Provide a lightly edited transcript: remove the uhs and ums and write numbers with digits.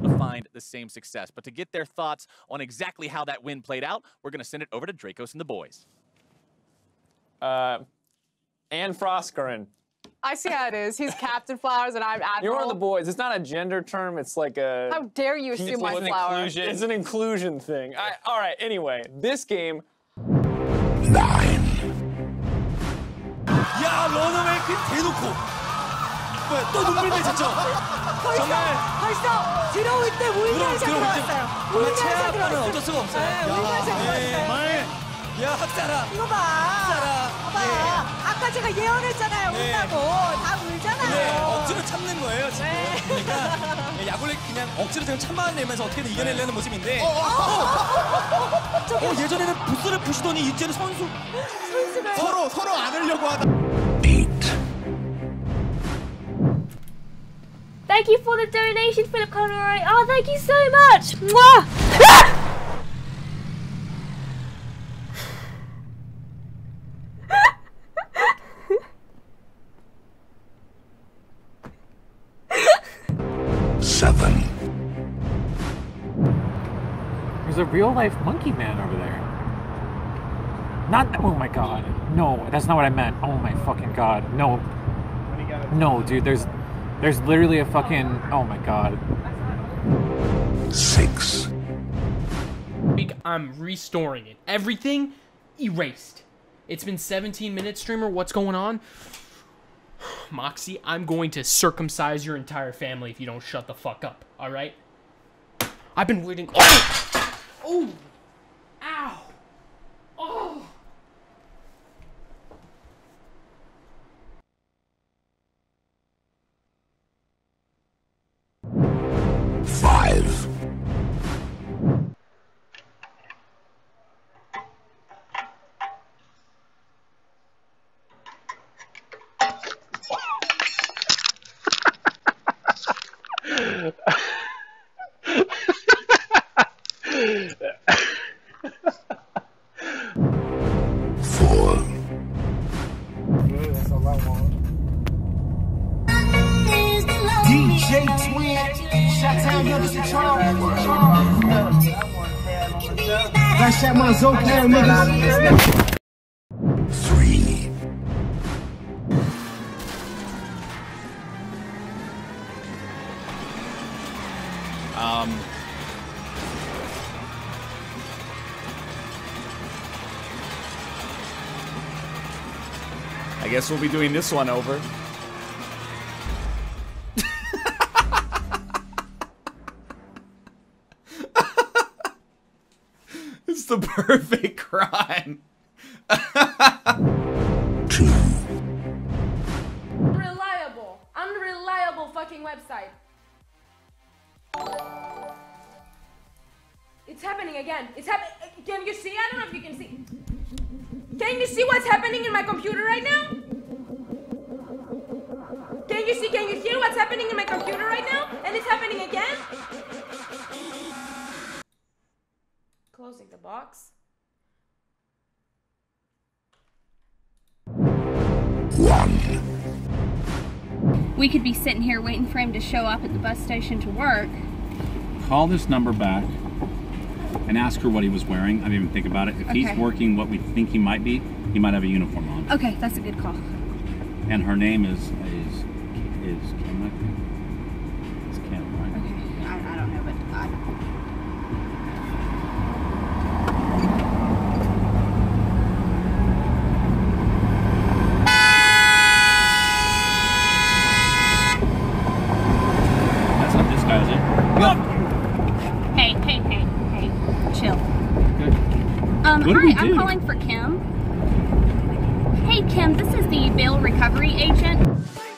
able to find the same success. But to get their thoughts on exactly how that win played out, we're going to send it over to Dracos and the boys. Anne Froskerin. I see how it is. He's Captain Flowers and I'm Admiral. You're one of the boys. It's not a gender term. It's like a... How dare you assume my flower? Inclusion. It's an inclusion thing. All right, anyway, this game... Nine. 야, 너는 왜 이렇게 대놓고... 왜 또 눈빛을 쳤죠? 정말... 벌써 들어올 때 우리가 들어왔어요. 우리가 들어왔어요. 어쩔 수가 없어요. 우리가 들어왔어요. 야, 학살아. 이거 봐. 학살아. 아까 제가 예언했잖아요. 네. 울다고. 다 울잖아요. 네, 억지로 참는 거예요, 지금. 네. 그러니까 야구를 그냥 억지로 지금 참아내면서 어떻게든 이겨내려는 모습인데 예전에는 부스를 부시더니 이제는 선수. 서로 안으려고 하다. Thank you for the donation, Philip Conroy. Oh, thank you so much. Mwah! A real-life monkey man over there. Not, oh my god, no, that's not what I meant. Oh my fucking god, no. No, dude, there's literally a fucking, oh my god. 6. I'm restoring it. Everything erased. It's been 17 minutes, streamer, what's going on? Moxie, I'm going to circumcise your entire family if you don't shut the fuck up, alright? I've been waiting- Oh! Ow! Oh! Five. DJ Twin, Shatown, yo, this is Charles. I shot my Zoke there, niggas. 3. I guess we'll be doing this one over. The perfect crime. 2. Unreliable fucking website. It's happening again. It's happening. Can you see? I don't know if you can see. Can you see what's happening in my computer right now? Can you see? Can you hear what's happening in my computer right now? And it's happening again? Closing the box. 1. We could be sitting here waiting for him to show up at the bus station to work. Call this number back and ask her what he was wearing. I didn't even think about it. If he's working what we think he might be, he might have a uniform on. Okay, that's a good call. And her name is Kim, I think. It's Kim, right? Okay, I don't know, but hi, I'm calling for Kim. Hey Kim, this is the bail recovery agent.